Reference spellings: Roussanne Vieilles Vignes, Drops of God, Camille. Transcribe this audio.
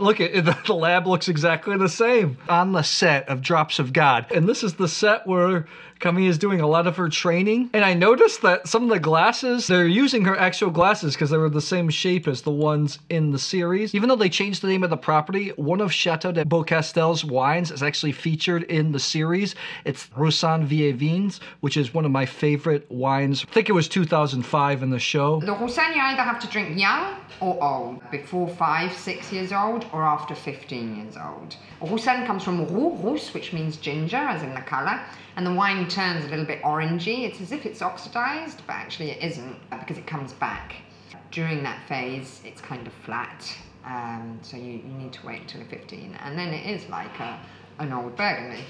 Look, the lab looks exactly the same. On the set of Drops of God. And this is the set where Camille is doing a lot of her training. And I noticed that some of the glasses, they're using her actual glasses because they were the same shape as the ones in the series. Even though they changed the name of the property, one of Chateau de Beaucastel's wines is actually featured in the series. It's Roussanne Vieilles Vignes, which is one of my favorite wines. I think it was 2005 in the show. The Roussanne, you either have to drink young or old, before 5, 6 years old, or after 15 years old. Roussanne comes from rousse, which means ginger, as in the color, and the wine turns a little bit orangey. It's as if it's oxidized, but actually it isn't, because it comes back. During that phase, it's kind of flat, so you need to wait until 15, and then it is like an old Burgundy.